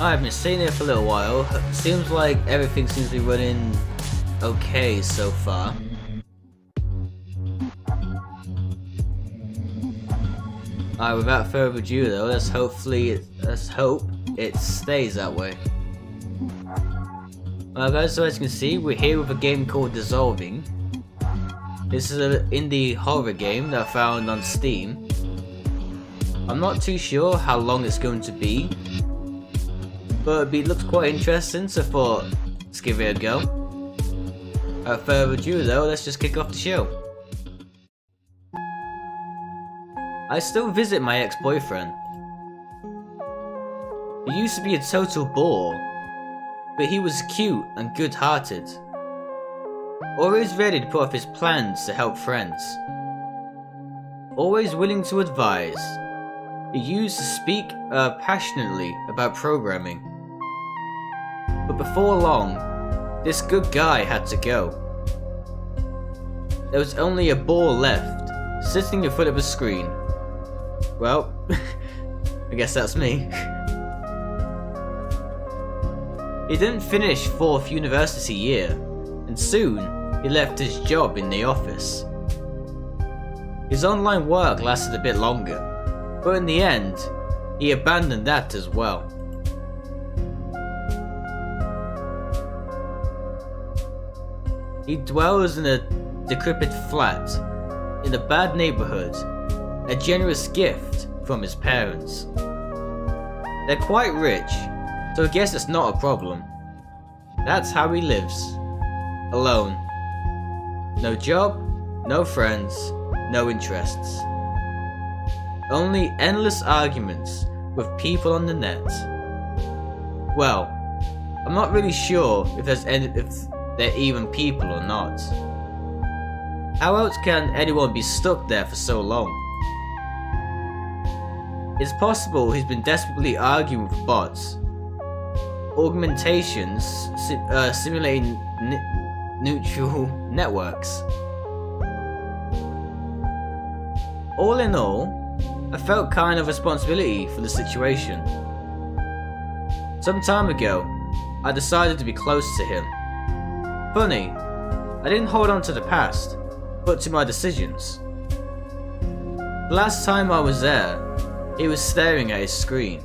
I've been sitting there for a little while. Seems like everything seems to be running okay so far. Alright, without further ado though, let's hope it stays that way. Alright guys, so as you can see, we're here with a game called Dissolving. This is an indie horror game that I found on Steam. I'm not too sure how long it's going to be, but it looks quite interesting, so I thought, let's give it a go. Without further ado though, let's just kick off the show. I still visit my ex-boyfriend. He used to be a total bore, but he was cute and good-hearted. Always ready to put off his plans to help friends. Always willing to advise. He used to speak passionately about programming. But before long, this good guy had to go. There was only a bore left, sitting in front of a screen. Well, I guess that's me. He didn't finish 4th university year, and soon he left his job in the office. His online work lasted a bit longer, but in the end, he abandoned that as well. He dwells in a decrepit flat, in a bad neighborhood, a generous gift from his parents. They're quite rich, so I guess it's not a problem. That's how he lives. Alone. No job, no friends, no interests. Only endless arguments with people on the net. Well, I'm not really sure if they're even people or not. How else can anyone be stuck there for so long? It's possible he's been desperately arguing with bots, augmentations simulating neutral networks. All in all, I felt kind of responsibility for the situation. Some time ago, I decided to be close to him. Funny, I didn't hold on to the past, but to my decisions. The last time I was there, he was staring at his screen.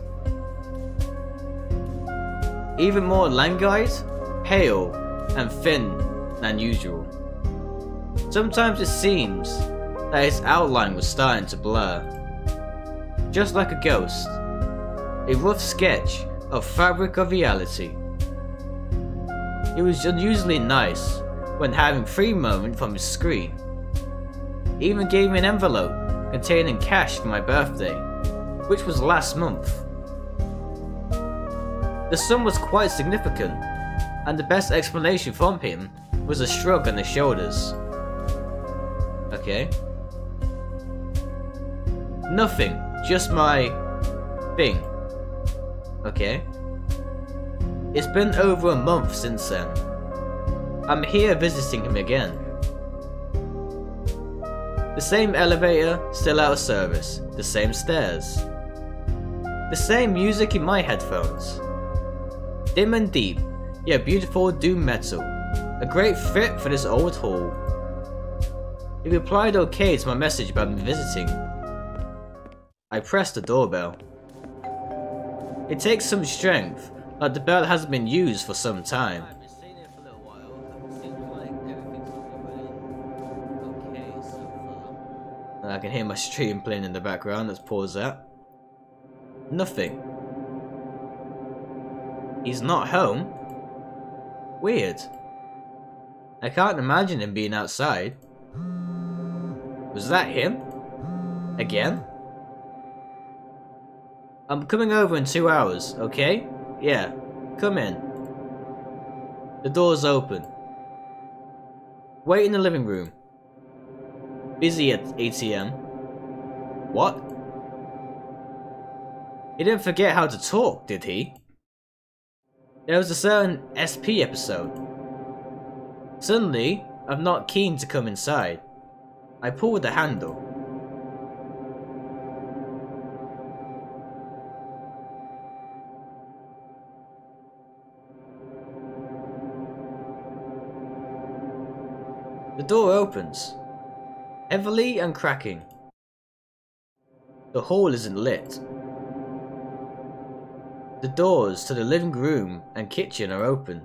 Even more languid, pale, and thin than usual. Sometimes it seems that his outline was starting to blur. Just like a ghost. A rough sketch of fabric of reality. He was unusually nice when having free moment from his screen. He even gave me an envelope containing cash for my birthday, which was last month. The sum was quite significant, and the best explanation from him was a shrug on his shoulders. Okay. Nothing, just my thing. Okay. It's been over a month since then. I'm here visiting him again. The same elevator, still out of service. The same stairs. The same music in my headphones. Dim and deep, yet beautiful doom metal. A great fit for this old hall. He replied okay to my message about me visiting. I pressed the doorbell. It takes some strength, like the bell hasn't been used for some time. And I can hear my stream playing in the background, let's pause that. Nothing. He's not home. Weird. I can't imagine him being outside. Was that him? Again? I'm coming over in 2 hours, okay? Yeah, come in. The door's open. Wait in the living room. Busy at ATM. What? He didn't forget how to talk, did he? There was a certain SP episode. Suddenly, I'm not keen to come inside. I pulled the handle. The door opens, heavily and cracking. The hall isn't lit. The doors to the living room and kitchen are open.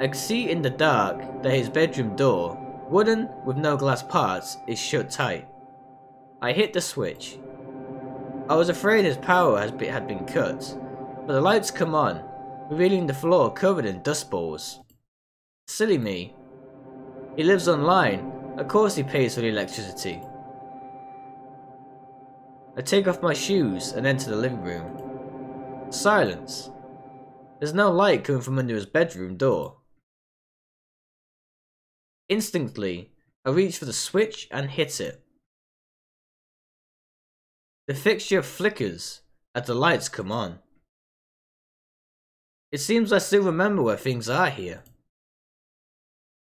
I can see in the dark that his bedroom door, wooden with no glass parts, is shut tight. I hit the switch. I was afraid his power had been cut, but the lights come on, revealing the floor covered in dust balls. Silly me. He lives online, of course he pays for the electricity. I take off my shoes and enter the living room. Silence. There's no light coming from under his bedroom door. Instinctively, I reach for the switch and hit it. The fixture flickers as the lights come on. It seems I still remember where things are here.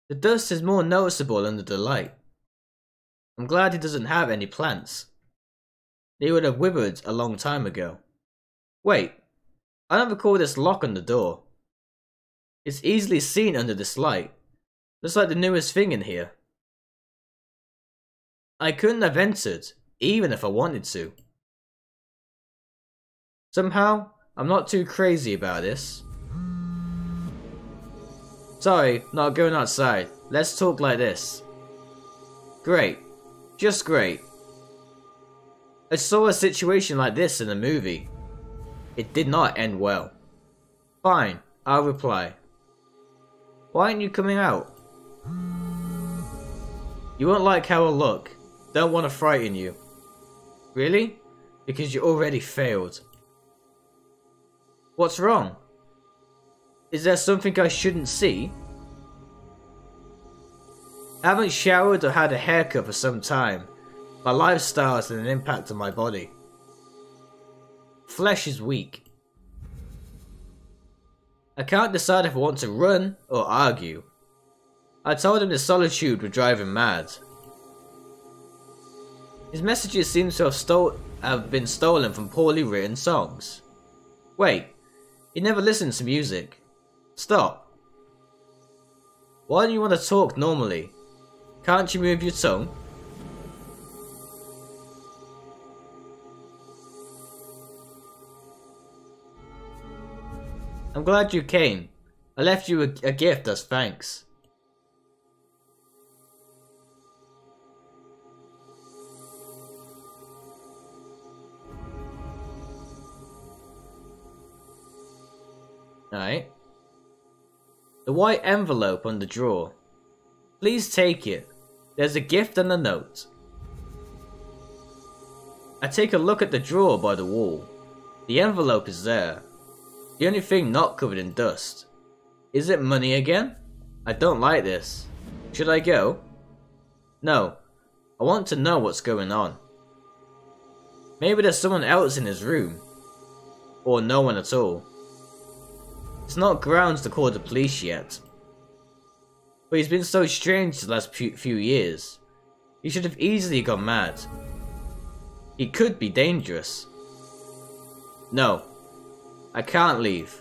The dust is more noticeable under the light. I'm glad he doesn't have any plants. They would have withered a long time ago. Wait, I don't recall this lock on the door. It's easily seen under this light. Looks like the newest thing in here. I couldn't have entered, even if I wanted to. Somehow, I'm not too crazy about this. Sorry, not going outside. Let's talk like this. Great. Just great. I saw a situation like this in a movie. It did not end well. Fine, I'll reply. Why aren't you coming out? You won't like how I look. Don't want to frighten you. Really? Because you already failed. What's wrong? Is there something I shouldn't see? I haven't showered or had a haircut for some time. My lifestyle has had an impact on my body. Flesh is weak. I can't decide if I want to run or argue. I told him the solitude would drive him mad. His messages seem to have been stolen from poorly written songs. Wait, he never listens to music. Stop. Why don't you want to talk normally? Can't you move your tongue? I'm glad you came. I left you a gift as thanks. Alright. The white envelope on the drawer. Please take it. There's a gift and a note. I take a look at the drawer by the wall. The envelope is there. The only thing not covered in dust. Is it money again? I don't like this. Should I go? No. I want to know what's going on. Maybe there's someone else in his room. Or no one at all. It's not grounds to call the police yet. But he's been so strange the last few years. He should have easily gone mad. He could be dangerous. No. I can't leave.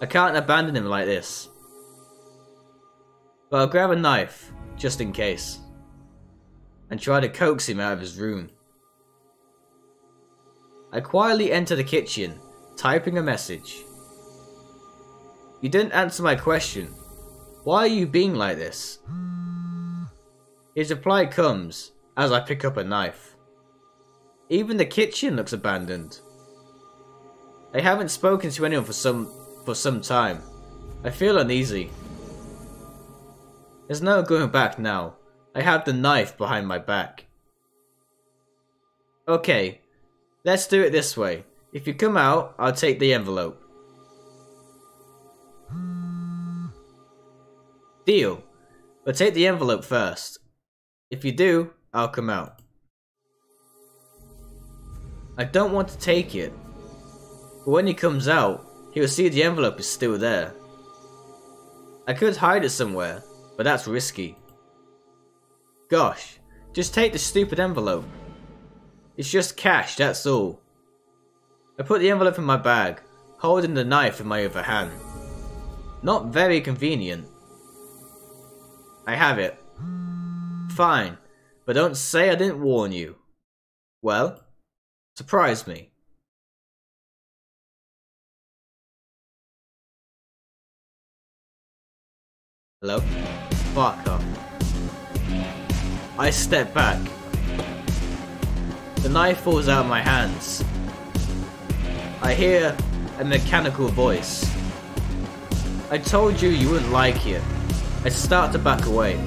I can't abandon him like this. But I'll grab a knife, just in case. And try to coax him out of his room. I quietly enter the kitchen, typing a message. You didn't answer my question. Why are you being like this? His reply comes as I pick up a knife. Even the kitchen looks abandoned. I haven't spoken to anyone for some time. I feel uneasy. There's no going back now. I have the knife behind my back. Okay, let's do it this way. If you come out, I'll take the envelope. Deal, but take the envelope first. If you do, I'll come out. I don't want to take it, but when he comes out, he will see the envelope is still there. I could hide it somewhere, but that's risky. Gosh, just take the stupid envelope. It's just cash, that's all. I put the envelope in my bag, holding the knife in my other hand. Not very convenient. I have it. Fine, but don't say I didn't warn you. Well, surprise me. Hello? Fuck off. I step back. The knife falls out of my hands. I hear a mechanical voice. I told you you wouldn't like it. I start to back away.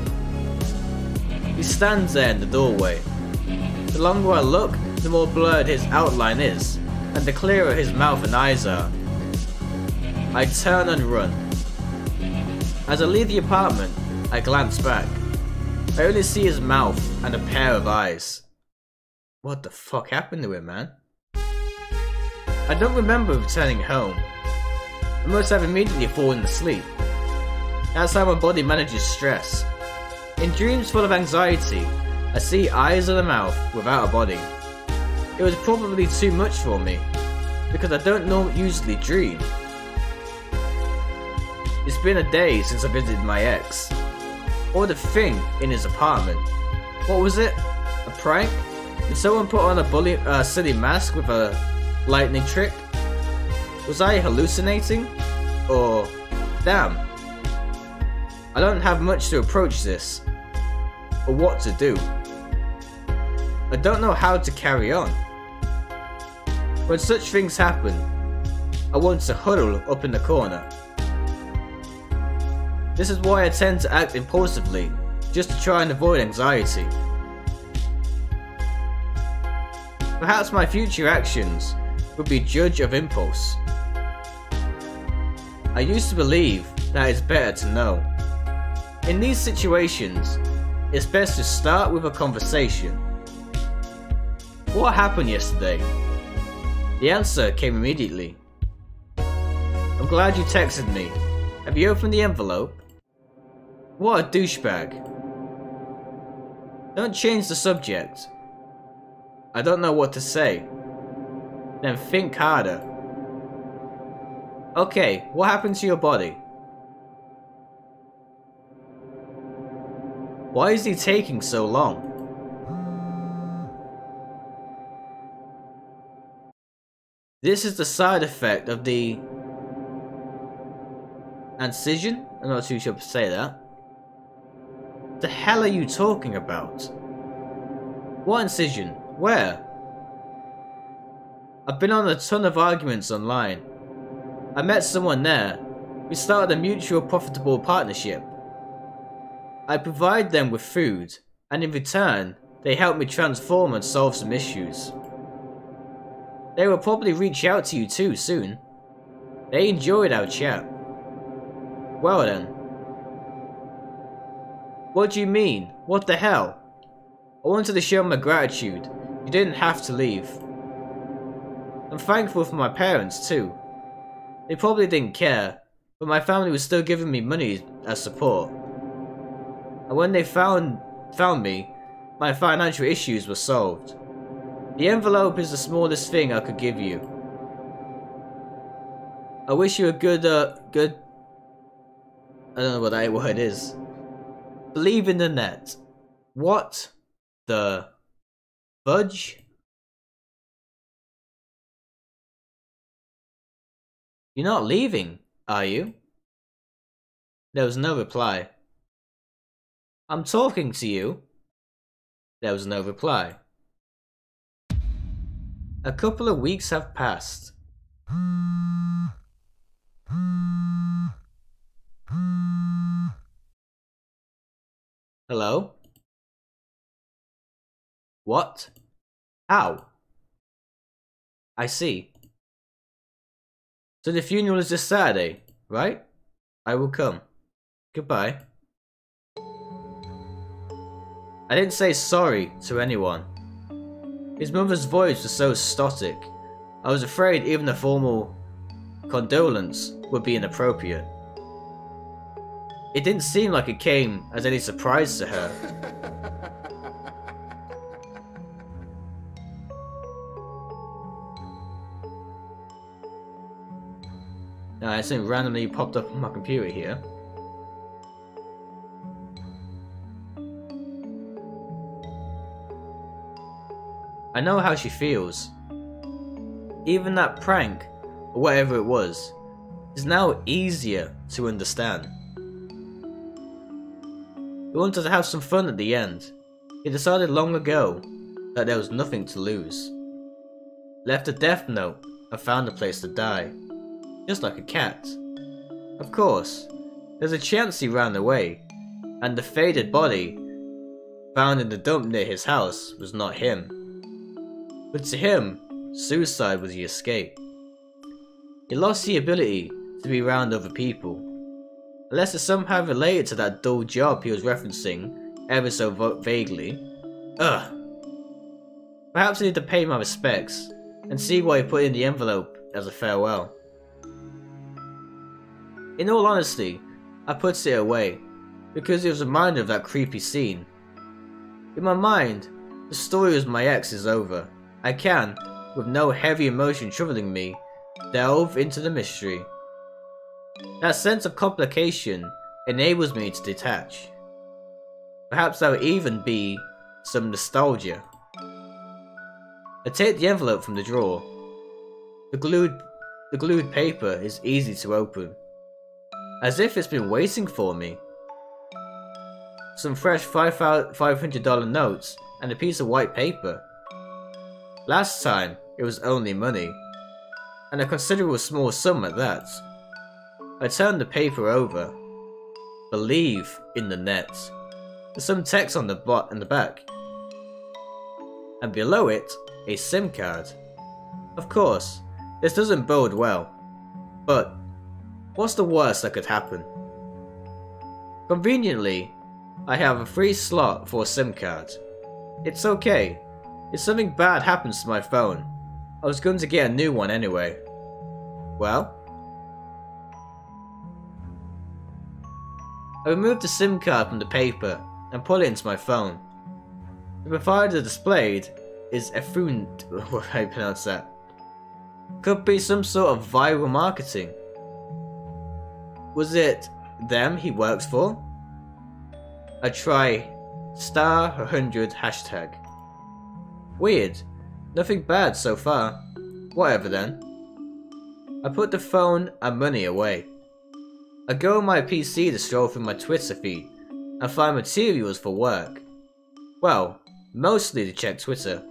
He stands there in the doorway. The longer I look, the more blurred his outline is, and the clearer his mouth and eyes are. I turn and run. As I leave the apartment, I glance back. I only see his mouth and a pair of eyes. What the fuck happened to him, man? I don't remember returning home. I must have immediately fallen asleep. That's how my body manages stress. In dreams full of anxiety, I see eyes and a mouth without a body. It was probably too much for me, because I don't usually dream. It's been a day since I visited my ex. Or the thing in his apartment. What was it? A prank? Did someone put on a silly mask with a lightning trick? Was I hallucinating? Or... damn. I don't have much to approach this. Or what to do. I don't know how to carry on. When such things happen, I want to huddle up in the corner. This is why I tend to act impulsively, just to try and avoid anxiety. Perhaps my future actions would be judge of impulse. I used to believe that it's better to know. In these situations, it's best to start with a conversation. What happened yesterday? The answer came immediately. I'm glad you texted me. Have you opened the envelope? What a douchebag. Don't change the subject. I don't know what to say. Then think harder. Okay, what happened to your body? Why is he taking so long? This is the side effect of the incision? I'm not too sure to say that. The hell are you talking about? What incision? Where? I've been on a ton of arguments online. I met someone there. We started a mutual profitable partnership. I provide them with food, and in return, they help me transform and solve some issues. They will probably reach out to you too soon. They enjoyed our chat. Well then. What do you mean? What the hell? I wanted to show my gratitude. You didn't have to leave. I'm thankful for my parents too. They probably didn't care, but my family was still giving me money as support. And when they found me, my financial issues were solved. The envelope is the smallest thing I could give you. I wish you a good... I don't know what that word is. Believe in the net. What the fudge? You're not leaving, are you? There was no reply. I'm talking to you. There was no reply. A couple of weeks have passed. Hello? What? How? I see. So the funeral is this Saturday, right? I will come. Goodbye. I didn't say sorry to anyone. His mother's voice was so stoic. I was afraid even a formal condolence would be inappropriate. It didn't seem like it came as any surprise to her. Now, something randomly popped up on my computer here. I know how she feels. Even that prank, or whatever it was, is now easier to understand. We wanted to have some fun at the end. He decided long ago that there was nothing to lose. Left a death note and found a place to die, just like a cat. Of course, there's a chance he ran away, and the faded body found in the dump near his house was not him. But to him, suicide was the escape. He lost the ability to be around other people. Unless it's somehow related to that dull job he was referencing ever so vaguely. Ugh. Perhaps I need to pay my respects and see what he put in the envelope as a farewell. In all honesty, I put it away because it was a reminder of that creepy scene. In my mind, the story with my ex is over. I can, with no heavy emotion troubling me, delve into the mystery. That sense of complication enables me to detach. Perhaps there will even be some nostalgia. I take the envelope from the drawer. The glued paper is easy to open, as if it's been waiting for me. Some fresh $500 notes and a piece of white paper. Last time it was only money, and a considerable small sum at that. I turned the paper over. Believe in the net. There's some text on the bot in the back, and below it a SIM card. Of course, this doesn't bode well, but what's the worst that could happen? Conveniently, I have a free slot for a SIM card. It's okay. If something bad happens to my phone, I was going to get a new one anyway. Well? I removed the SIM card from the paper and put it into my phone. The provider displayed is EFUND, what I pronounce that. Could be some sort of viral marketing. Was it them he works for? I try *100 hashtag. Weird, nothing bad so far. Whatever then. I put the phone and money away. I go on my PC to stroll through my Twitter feed and find materials for work. Well, mostly to check Twitter.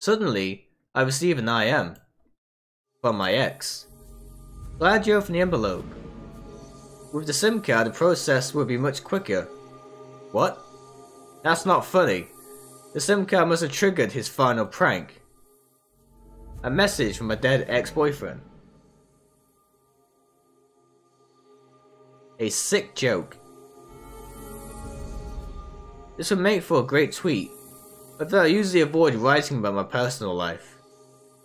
Suddenly, I receive an IM from my ex. Glad you opened the envelope. With the SIM card, the process would be much quicker. What? That's not funny. The SIM card must have triggered his final prank. A message from a dead ex-boyfriend. A sick joke. This would make for a great tweet, but though I usually avoid writing about my personal life.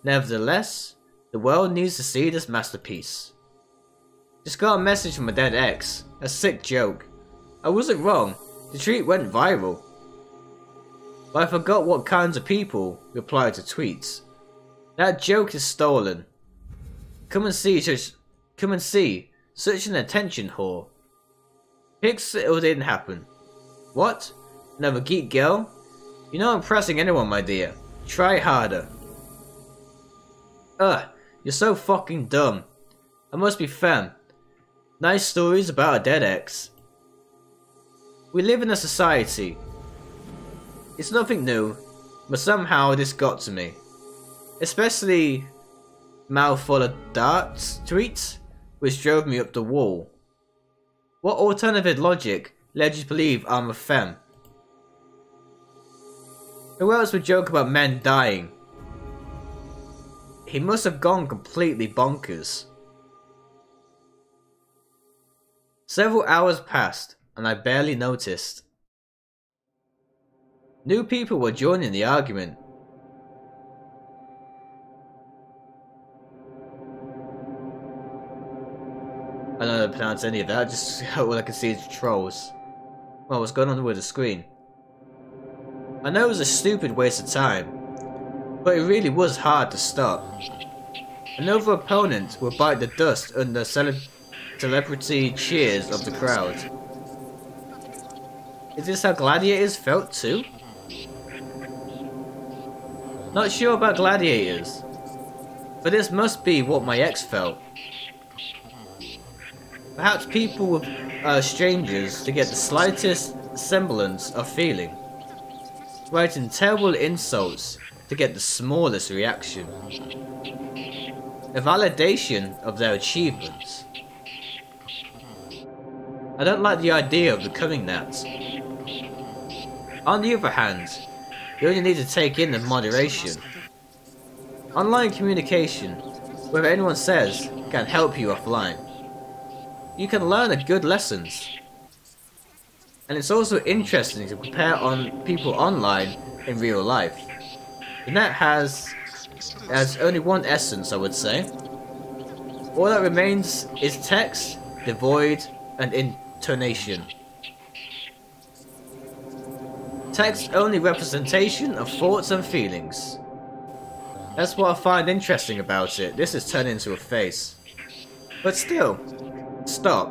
Nevertheless, the world needs to see this masterpiece. Just got a message from a dead ex. A sick joke. I wasn't wrong. The tweet went viral. But I forgot what kinds of people reply to tweets. That joke is stolen. Come and see such an attention whore. Pixel didn't happen. What? Another geek girl? You're not impressing anyone, my dear. Try harder. Ugh, you're so fucking dumb. I must be femme. Nice stories about a dead ex. We live in a society. It's nothing new, but somehow this got to me. Especially mouthful of darts tweets, which drove me up the wall. What alternative logic led you to believe I'm a femme? Who else would joke about men dying? He must have gone completely bonkers. Several hours passed, and I barely noticed. New people were joining the argument. I don't know how to pronounce any of that, just all I can see is trolls. Well, what's going on with the screen? I know it was a stupid waste of time, but it really was hard to stop. Another opponent would bite the dust under celebrity cheers of the crowd. Is this how gladiators felt too? Not sure about gladiators, but this must be what my ex felt. Perhaps people were strangers to get the slightest semblance of feeling, writing terrible insults to get the smallest reaction, a validation of their achievements. I don't like the idea of becoming that. On the other hand, you only need to take in the moderation. Online communication, whether anyone says, can help you offline. You can learn a good lessons. And it's also interesting to compare on people online in real life. The net has only one essence, I would say. All that remains is text, devoid, and intonation. Text only representation of thoughts and feelings. That's what I find interesting about it. This is turned into a face. But still, stop.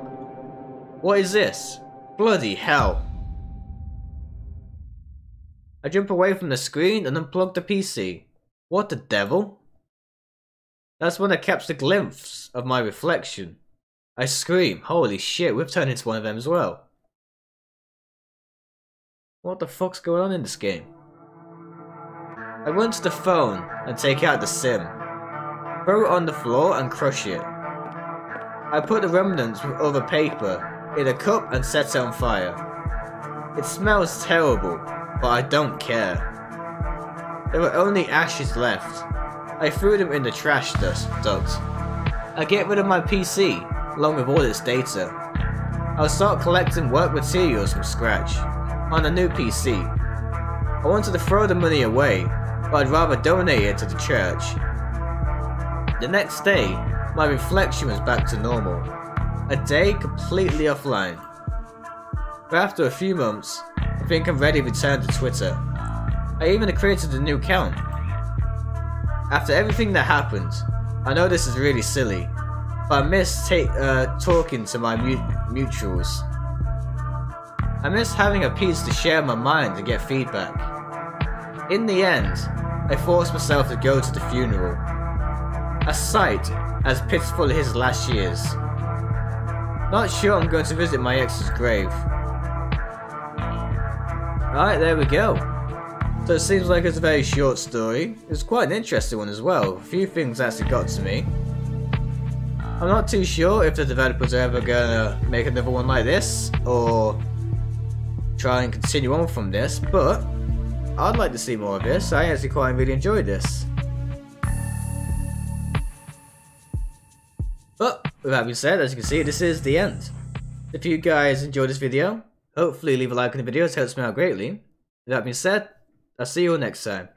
What is this? Bloody hell. I jump away from the screen and unplug the PC. What the devil? That's when I catch the glimpse of my reflection. I scream, holy shit, we've turned into one of them as well. What the fuck's going on in this game? I run to the phone and take out the sim. Throw it on the floor and crush it. I put the remnants with other paper in a cup and set it on fire. It smells terrible, but I don't care. There were only ashes left. I threw them in the trash duct. I get rid of my PC. Along with all its data. I'll start collecting work materials from scratch, on a new PC. I wanted to throw the money away, but I'd rather donate it to the church. The next day, my reflection was back to normal. A day completely offline. But after a few months, I think I'm ready to return to Twitter. I even created a new account. After everything that happened, I know this is really silly, but I miss talking to my mutuals. I miss having a piece to share my mind and get feedback. In the end, I forced myself to go to the funeral. A sight as pitiful as his last years. Not sure I'm going to visit my ex's grave. Alright, there we go. So it seems like it's a very short story. It's quite an interesting one as well. A few things actually got to me. I'm not too sure if the developers are ever gonna make another one like this, or try and continue on from this, but I'd like to see more of this. I actually quite really enjoyed this. But, with that being said, as you can see, this is the end. If you guys enjoyed this video, hopefully leave a like on the video, it helps me out greatly. With that being said, I'll see you all next time.